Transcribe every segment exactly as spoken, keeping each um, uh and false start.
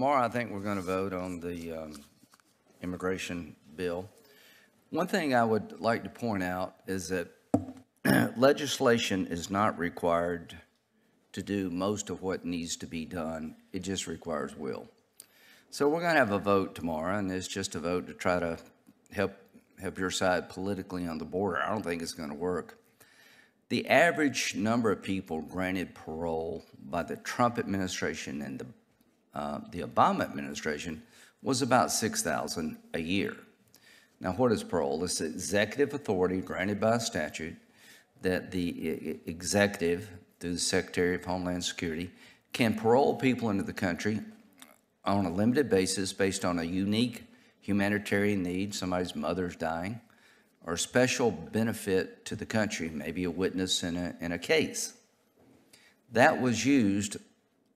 tomorrow I think we're going to vote on the um, immigration bill. One thing I would like to point out is that legislation is not required to do most of what needs to be done. It just requires will. So we're going to have a vote tomorrow, and it's just a vote to try to help help your side politically on the border. I don't think it's going to work. The average number of people granted parole by the Trump administration and the uh, the Obama administration was about six thousand a year. Now, what is parole? It's executive authority granted by statute that the executive, through the Secretary of Homeland Security, can parole people into the country on a limited basis based on a unique humanitarian need. Somebody's mother's dying, or special benefit to the country, maybe a witness in a, in a case. That was used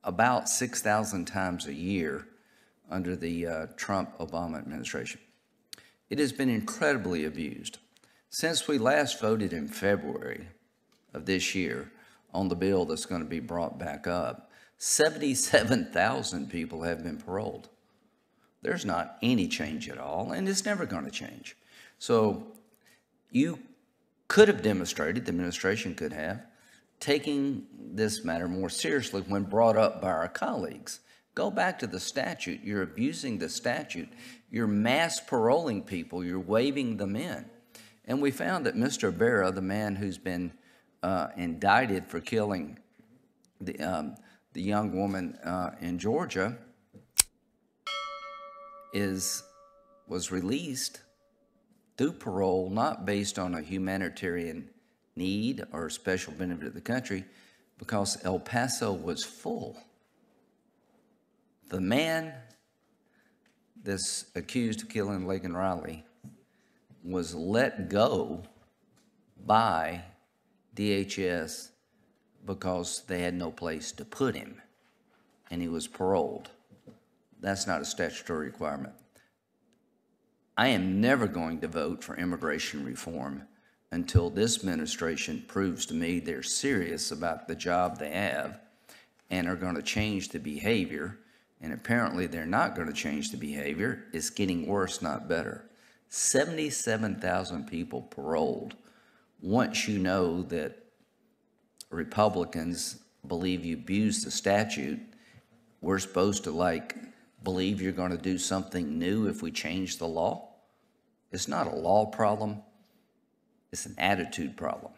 about six thousand times a year under the uh, Trump-Obama administration. It has been incredibly abused. Since we last voted in February of this year on the bill that's going to be brought back up, seventy-seven thousand people have been paroled. There's not any change at all, and it's never going to change. So you could have demonstrated, the administration could have, taking this matter more seriously when brought up by our colleagues. Go back to the statute. You're abusing the statute. You're mass paroling people. You're waving them in. And we found that Mister Ibarra, the man who's been uh, indicted for killing the, um, the young woman uh, in Georgia, is, was released through parole, not based on a humanitarian need or special benefit of the country, because El Paso was full. The man that's accused of killing Laken Riley was let go by D H S because they had no place to put him, and he was paroled. That's not a statutory requirement. I am never going to vote for immigration reform until this administration proves to me they're serious about the job they have and are going to change the behavior. And apparently they're not going to change the behavior. It's getting worse, not better. seventy-seven thousand people paroled. Once you know that Republicans believe you abused the statute, we're supposed to, like, believe you're going to do something new if we change the law? It's not a law problem. It's an attitude problem.